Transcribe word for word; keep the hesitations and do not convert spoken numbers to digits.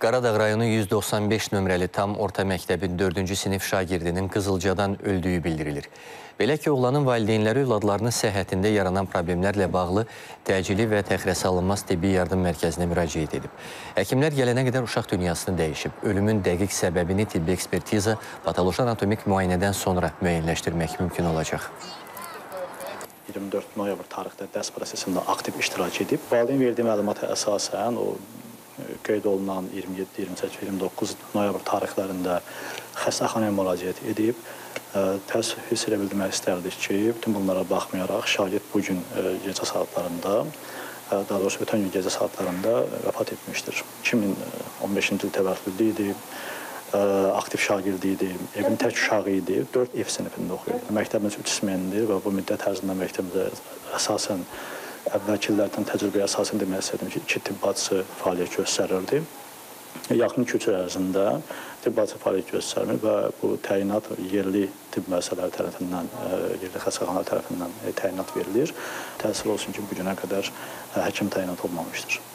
Qaradağ rayonu yüz doxsan beş nömrəli tam orta məktəbin dördüncü sinif şagirdinin Qızılcadan öldüyü bildirilir. Belə ki, oğlanın valideynləri övladlarının səhhətində yaranan problemlərlə bağlı təcili və təxirəsə alınmaz tibbi yardım mərkəzinə müraciət edib. Həkimlər gələnə qədər uşaq dünyasını dəyişib. Ölümün dəqiq səbəbini tibbi ekspertiza, patoloji anatomik müayinədən sonra müəyyənləşdirmək mümkün olacaq. iyirmi dörd noyabr tarixdə dərs prosesində aktiv iştirak edib. Valideyn verdiyi məlumata əsasən o qeyd olunan iyirmi yeddi, iyirmi səkkiz, iyirmi doqquz noyabr tarixlərində xəstəxanaya müraciət edib. Təəssüf hiss edə bildirmək istərdik ki, bütün bunlara baxmayaraq şagird bu gün gecə saatlarında, daha doğrusu ötən gün gecə saatlarında vəfat etmişdir. iki min on beşinci il təvəllüdlü idi, aktiv şagird idi, evin tək uşağı idi, dörd F sinifində oxuyurdu. Məktəbimiz üç ismendir və bu müddət ərzində məktəbimizə əsasən əvvəlki illərdən təcrübəyə əsasən demək istədim ki, iki tibbacı fəaliyyət göstərirdi. Yaxın iki-üç il ərzində tibbacı fəaliyyət göstərmək və bu təyinat yerli tibb müəssisələri tərəfindən, yerli xəstəxanalar tərəfindən təyinat verilir. Təəssüf olsun ki, bugünə qədər həkim təyinat olmamışdır.